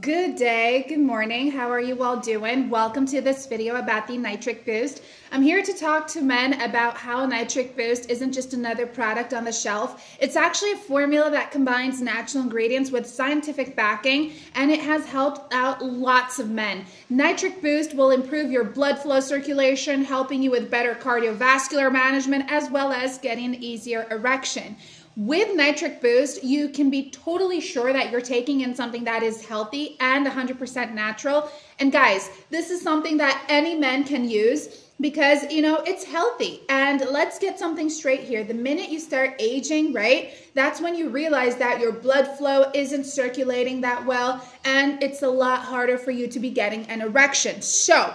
Good day, good morning, how are you all doing? Welcome to this video about the nitric boost. I'm here to talk to men about how nitric boost isn't just another product on the shelf. It's actually a formula that combines natural ingredients with scientific backing, and it has helped out lots of men. Nitric boost will improve your blood flow circulation, helping you with better cardiovascular management, as well as getting an easier erection. With nitric boost, you can be totally sure that you're taking in something that is healthy and 100% natural. And guys, this is something that any man can use because, you know, it's healthy. And let's get something straight here. The minute you start aging, right, that's when you realize that your blood flow isn't circulating that well, and it's a lot harder for you to be getting an erection. So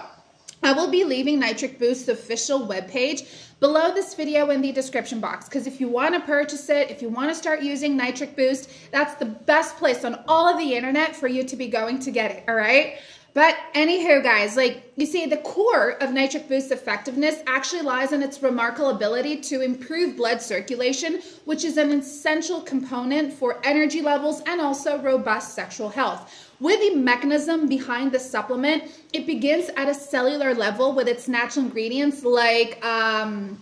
I will be leaving Nitric Boost's official webpage below this video in the description box, because if you want to purchase it, if you want to start using Nitric Boost, that's the best place on all of the internet for you to be going to get it, all right? But anywho, guys, like you see, the core of Nitric Boost's effectiveness actually lies in its remarkable ability to improve blood circulation, which is an essential component for energy levels and also robust sexual health. With the mechanism behind the supplement, it begins at a cellular level with its natural ingredients like Ginkgo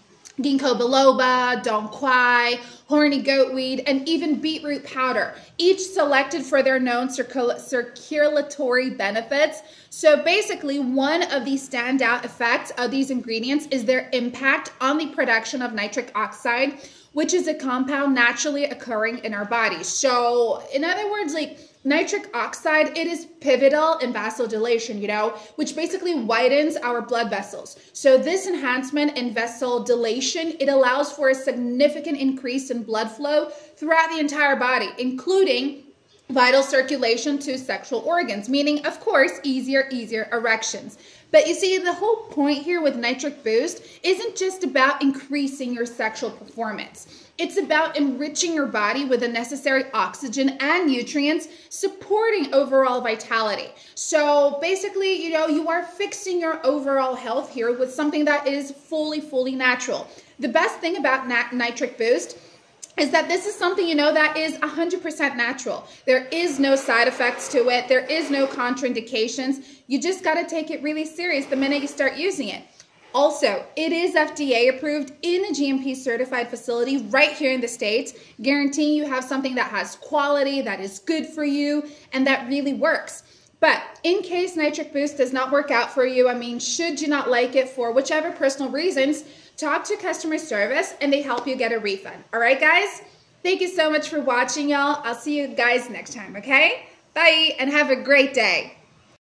biloba, dong quai, horny goat weed, and even beet root powder, each selected for their known circulatory benefits. So basically, one of the standout effects of these ingredients is their impact on the production of nitric oxide, which is a compound naturally occurring in our bodies. So in other words, like nitric oxide, it is pivotal in vasodilation, you know, which basically widens our blood vessels. So this enhancement in vessel dilation, it allows for a significant increase in blood flow throughout the entire body, including vital circulation to sexual organs, meaning, of course, easier erections. But you see, the whole point here with Nitric Boost isn't just about increasing your sexual performance. It's about enriching your body with the necessary oxygen and nutrients, supporting overall vitality. So basically, you know, you are fixing your overall health here with something that is fully natural. The best thing about Nitric Boost is that this is something, you know, that is 100% natural. There is no side effects to it. There is no contraindications. You just got to take it really serious the minute you start using it. Also, it is FDA approved in a GMP certified facility right here in the States, guaranteeing you have something that has quality, that is good for you, and that really works. But in case Nitric Boost does not work out for you, I mean, should you not like it for whichever personal reasons, talk to customer service and they help you get a refund. All right, guys? Thank you so much for watching, y'all. I'll see you guys next time, okay? Bye, and have a great day.